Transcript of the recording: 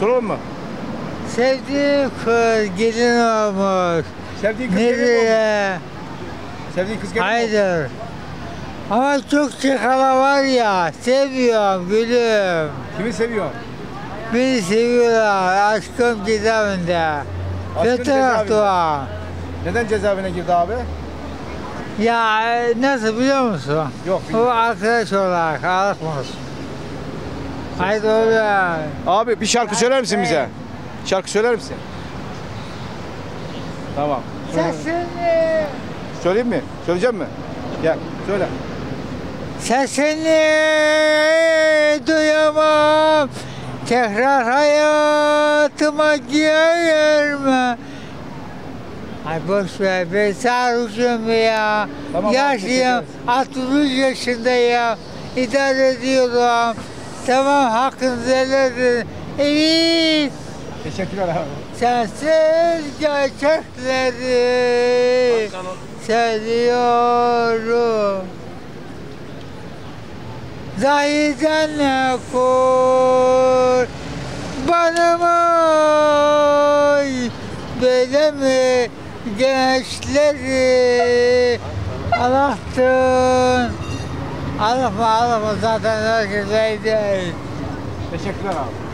Soralım mı? Sevdiği kız gelin olmuş. Sevdiği kız gelin olmuş. Sevdiği kız gelin olmuş. Hayır. Ama çok çıkala var ya, seviyorum gülüm. Kimi seviyorum? Beni seviyorlar, aşkım cezaevinde. Aşkın cezaevinde. Neden cezaevine girdi abi? Ya nasıl biliyor musun? Yok, bilmiyorum. O arkadaş olarak alışmış. Haydi oğlum. Abi bir şarkı söyler misin bize? Şarkı söyler misin? Tamam. Sesini. Söyleyeyim mi? Söyleyeceğim mi? Gel, söyle. Sesini duyamam. Tekrar hayatıma girme. Ay boş ver, ben sarhoşum ya. Tamam, yaşlıyım, 63 yaşındayım. İdare ediyorum. Tamam, hakkınızı helal edin. Evet. Teşekkürler abi. Sensiz gerçekleri seviyorum. Zahiden kurbanım ay, böyle mi gençleri alaktın? Alma, zaten herkes neydi? Teşekkürler abi.